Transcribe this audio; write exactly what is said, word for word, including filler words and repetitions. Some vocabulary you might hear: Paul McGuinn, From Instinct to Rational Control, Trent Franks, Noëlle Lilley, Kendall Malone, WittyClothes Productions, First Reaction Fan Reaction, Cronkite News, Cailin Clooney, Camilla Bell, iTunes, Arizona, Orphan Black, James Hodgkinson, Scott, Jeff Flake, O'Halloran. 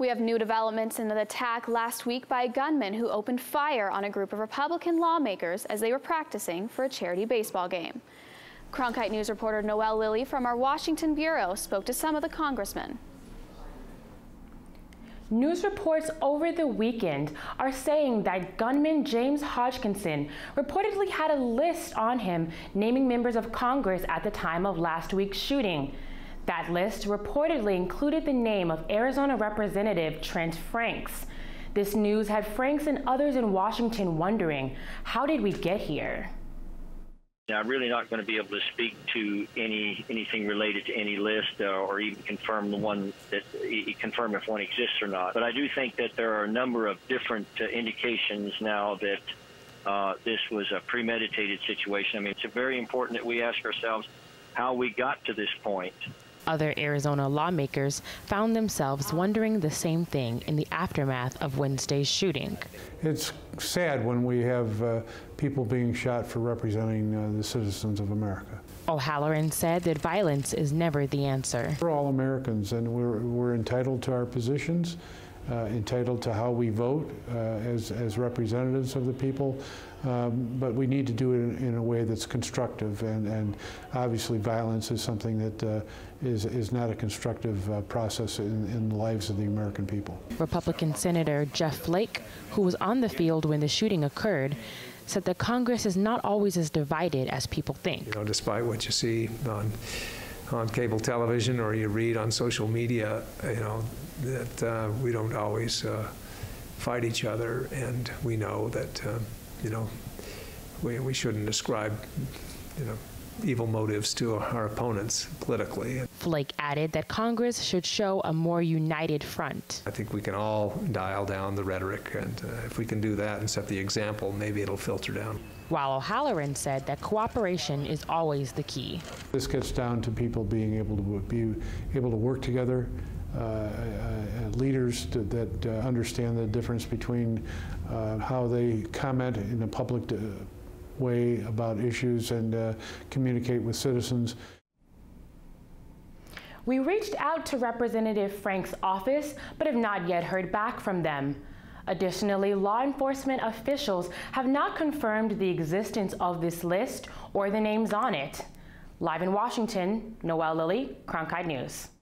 We have new developments in an attack last week by a gunman who opened fire on a group of Republican lawmakers as they were practicing for a charity baseball game. Cronkite News reporter Noëlle Lilley from our Washington bureau spoke to some of the congressmen. News reports over the weekend are saying that gunman James Hodgkinson reportedly had a list on him naming members of Congress at the time of last week's shooting. That list reportedly included the name of Arizona Representative Trent Franks. This news had Franks and others in Washington wondering, how did we get here? I'm really not going to be able to speak to any anything related to any list uh, or even confirm the one that e confirm if one exists or not. But I do think that there are a number of different uh, indications now that uh, this was a premeditated situation. I mean, it's very important that we ask ourselves how we got to this point. Other Arizona lawmakers found themselves wondering the same thing in the aftermath of Wednesday's shooting. It's sad when we have uh, people being shot for representing uh, the citizens of America. O'Halloran said that violence is never the answer. We're all Americans, and we're, we're entitled to our positions, uh, entitled to how we vote uh, as, as representatives of the people. Um, but we need to do it in, in a way that's constructive, and, and obviously violence is something that uh, is, is not a constructive uh, process in, in the lives of the American people. Republican Senator Jeff Flake, who was on the field when the shooting occurred, said that Congress is not always as divided as people think. You know, despite what you see on, on cable television or you read on social media, you know, that uh, we don't always uh, fight each other, and we know that uh, You know, we, we shouldn't ascribe, you know, evil motives to our opponents politically. Flake added that Congress should show a more united front. I think we can all dial down the rhetoric, and uh, if we can do that and set the example, maybe it'll filter down. While O'Halloran said that cooperation is always the key. This gets down to people being able to be able to work together. Uh, uh, leaders to, that uh, understand the difference between uh, how they comment in a public uh, way about issues and uh, communicate with citizens. We reached out to Representative Frank's office, but have not yet heard back from them. Additionally, law enforcement officials have not confirmed the existence of this list or the names on it. Live in Washington, Noëlle Lilley, Cronkite News.